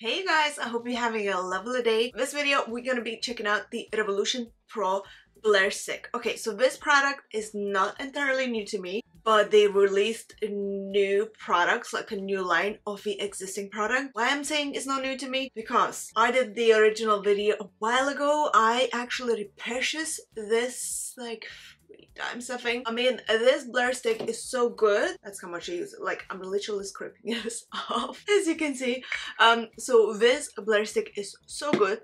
Hey guys, I hope you're having a lovely day. In this video, we're gonna be checking out the Revolution Pro Blur Stick. Okay, so this product is not entirely new to me, but they released new products, like a new line of the existing product. Why I'm saying it's not new to me? Because I did the original video a while ago. I actually repurchased this like 3 times, I think. I mean, this blur stick is so good. That's how much I use it. Like, I'm literally scraping this off, as you can see. So this blur stick is so good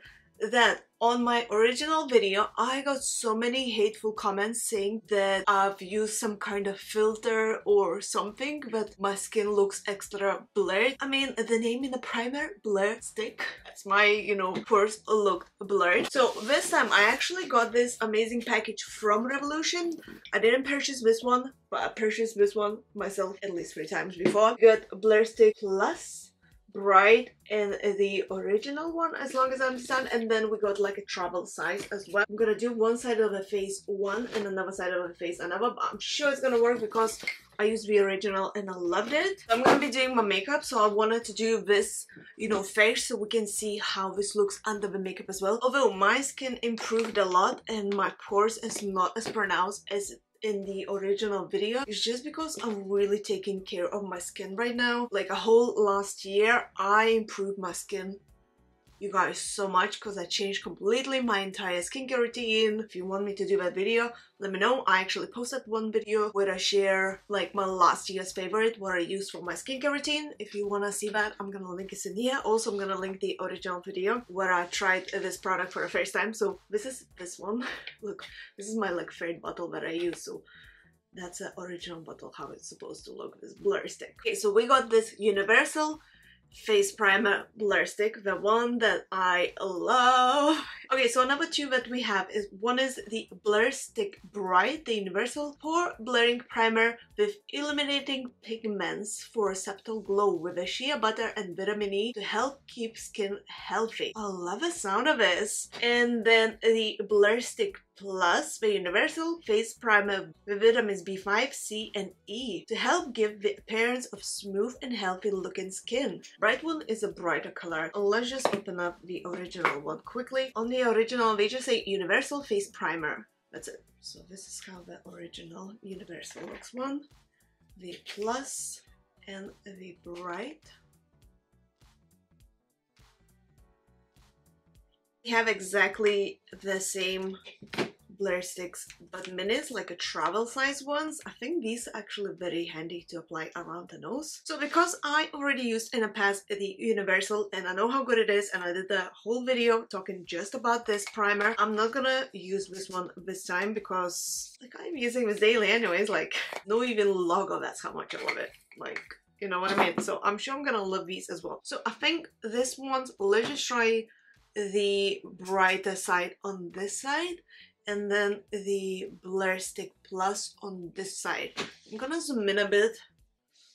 that on my original video, I got so many hateful comments saying that I've used some kind of filter or something, but my skin looks extra blurred. I mean, the name in the primer, blur stick. That's my, you know, pores looked blurred. So this time I actually got this amazing package from Revolution. I didn't purchase this one, but I purchased this one myself at least 3 times before. You got Blur Stick Plus, Bright, and the original one, as long as I understand, and then we got like a travel size as well. I'm gonna do one side of the face one and another side of the face another, but I'm sure it's gonna work because I used the original and I loved it. I'm gonna be doing my makeup, so I wanted to do this, you know, first so we can see how this looks under the makeup as well. Although my skin improved a lot and my pores is not as pronounced as it in the original video, it's just because I'm really taking care of my skin right now. Like a whole last year, I improved my skin, you guys, so much because I changed completely my entire skincare routine. If you want me to do that video, let me know. I actually posted one video where I share like my last year's favorite, what I use for my skincare routine. If you want to see that, I'm gonna link it in here. Also, I'm gonna link the original video where I tried this product for the first time. So this is this one. Look, this is my like 3rd bottle that I use, so that's the original bottle, how it's supposed to look, this blur stick. Okay, so we got this universal face primer blur stick, the one that I love. Okay, so number 2 that we have is, one is the Blur Stick Bright, the universal pore blurring primer with illuminating pigments for a subtle glow with a shea butter and vitamin E to help keep skin healthy. I love the sound of this. And then the Blur Stick Plus, the universal face primer with vitamins B5, C, and E to help give the appearance of smooth and healthy looking skin. Bright one is a brighter color. Let's just open up the original one quickly. On the original, they just say universal face primer. That's it. So this is how the original universal looks. One, the plus, and the bright. We have exactly the same blur sticks, but minis, like a travel size ones. I think these are actually very handy to apply around the nose. So because I already used in the past the universal and I know how good it is, and I did the whole video talking just about this primer, I'm not gonna use this one this time because like I'm using this daily anyways, like no even logo, that's how much I love it. Like, you know what I mean? So I'm sure I'm gonna love these as well. So I think this one's, let's just try the brighter side on this side and then the Blur Stick Plus on this side. I'm gonna zoom in a bit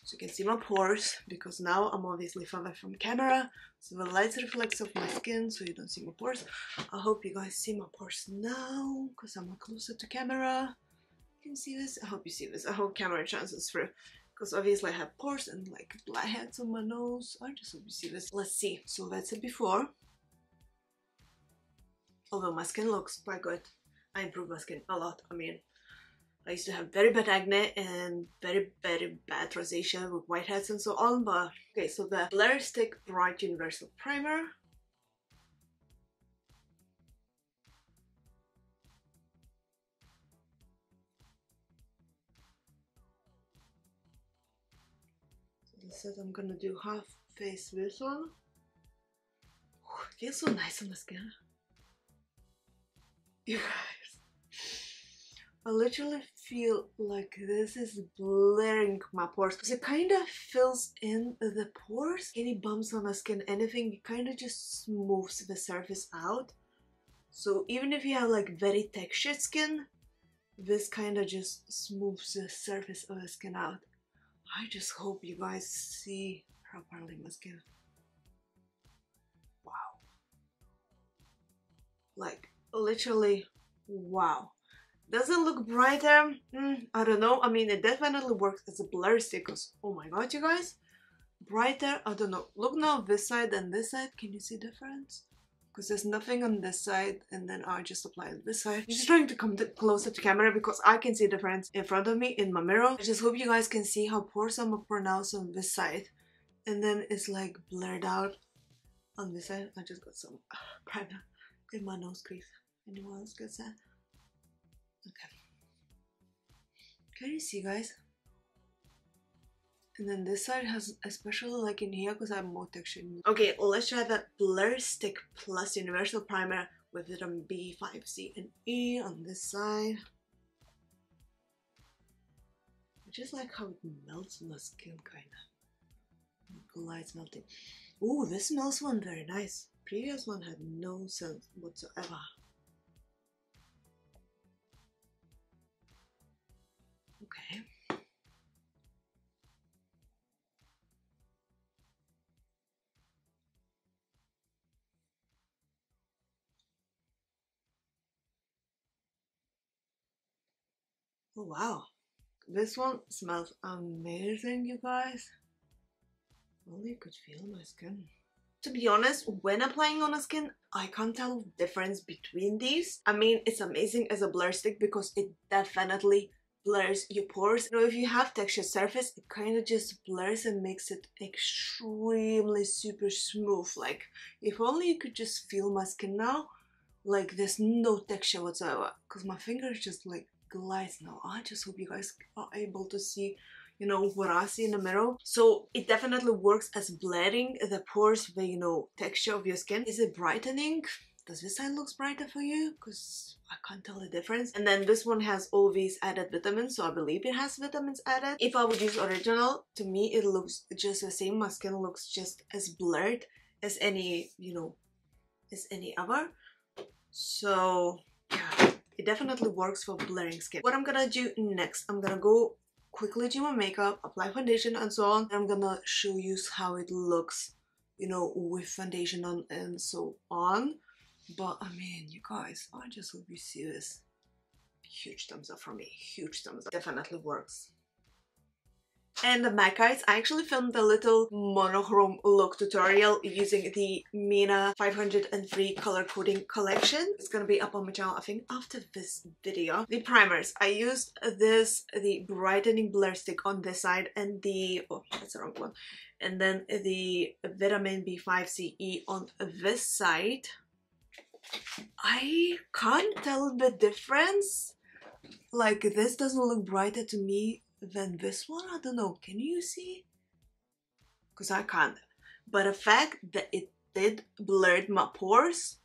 so you can see my pores, because now I'm obviously further from camera, so the light reflects off my skin so you don't see my pores. I hope you guys see my pores now because I'm closer to camera. You can see this. I hope you see this. I hope camera chances through, because obviously I have pores and like blackheads on my nose. I just hope you see this. Let's see. So that's it before. Although my skin looks quite good, I improved my skin a lot. I mean, I used to have very bad acne and very bad rosacea with whiteheads and so on, but... Okay, so the Blur Stick Bright Universal Primer. So this is, I'm gonna do half face this one. Ooh, it feels so nice on the skin. You guys, I literally feel like this is blurring my pores because it kind of fills in the pores. Any bumps on the skin, anything, it kind of just smooths the surface out. So even if you have like very textured skin, this kind of just smooths the surface of the skin out. I just hope you guys see properly my skin. Wow. Like, literally wow. Does it look brighter? I don't know. I mean, it definitely works as a blur stick because, oh my god, you guys, brighter. I don't know. Look now, this side and this side. Can you see difference? Because there's nothing on this side, and then I just apply it this side. I'm just trying to come closer to camera because I can see the difference in front of me in my mirror. I just hope you guys can see how poor some are pronounced on this side, and then it's like blurred out on this side. I just got some primer in my nose crease. Anyone else gets that? Okay. Can you see, guys? And then this side has, especially like in here, because I have more texture. Okay, let's try that Blur Stick Plus Universal Primer with vitamin B, 5, C, and E on this side. I just like how it melts on the skin, kind of. The glycerin melting. Ooh, this smells one very nice. Previous one had no scent whatsoever. Okay. Oh, wow, this one smells amazing, you guys. Only you could feel my skin. To be honest, when applying on the skin, I can't tell the difference between these. I mean, it's amazing as a blur stick because it definitely blurs your pores. You know, if you have textured surface, it kind of just blurs and makes it extremely super smooth. Like, if only you could just feel my skin now, like there's no texture whatsoever, because my fingers just like glides now. I just hope you guys are able to see, you know, what I see in the mirror. So it definitely works as blurring the pores, the, you know, texture of your skin. Is it brightening? Does this side looks brighter for you? Because I can't tell the difference. And then this one has all these added vitamins, so I believe it has vitamins added. If I would use original, to me it looks just the same. My skin looks just as blurred as any, you know, as any other. So yeah, it definitely works for blurring skin. What I'm gonna do next, I'm gonna go quickly do my makeup, apply foundation and so on. I'm gonna show you how it looks, you know, with foundation on and so on. But I mean, you guys, I just hope you see this. Huge thumbs up from me, huge thumbs up. Definitely works. And the MAC guys, I actually filmed a little monochrome look tutorial using the Mina 503 color coding collection. It's gonna be up on my channel, I think, after this video. The primers, I used this, the brightening blur stick on this side, and the, oh, that's the wrong one, and then the vitamin B5CE on this side. I can't tell the difference. Like, this doesn't look brighter to me than this one. I don't know, can you see? Because I can't. But the fact that it did blur my pores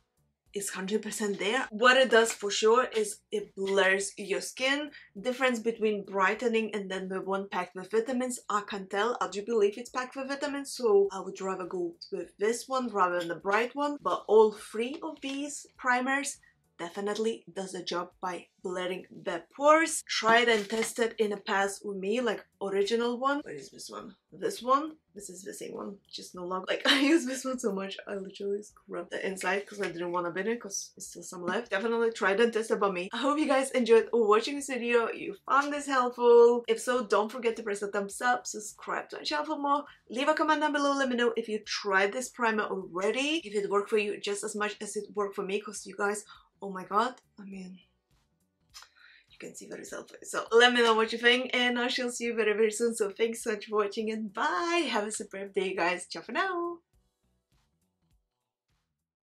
is 100% there. What it does for sure is it blurs your skin. Difference between brightening and then the one packed with vitamins, I can't tell. I do believe it's packed with vitamins, so I would rather go with this one rather than the bright one. But all three of these primers definitely does the job by blurring the pores. Tried and tested in the past with me, like original one. Where is this one? This one? This is the same one, just no longer. Like, I use this one so much, I literally scrubbed the inside because I didn't want to bin it because it's still some left. Definitely tried and tested by me. I hope you guys enjoyed watching this video. You found this helpful. If so, don't forget to press the thumbs up, subscribe to my channel for more. Leave a comment down below, let me know if you tried this primer already. If it worked for you just as much as it worked for me, because you guys, oh my god, I mean, you can see for yourself. So let me know what you think, and I shall see you very, very soon. So thanks so much for watching, and bye. Have a superb day, guys. Ciao for now.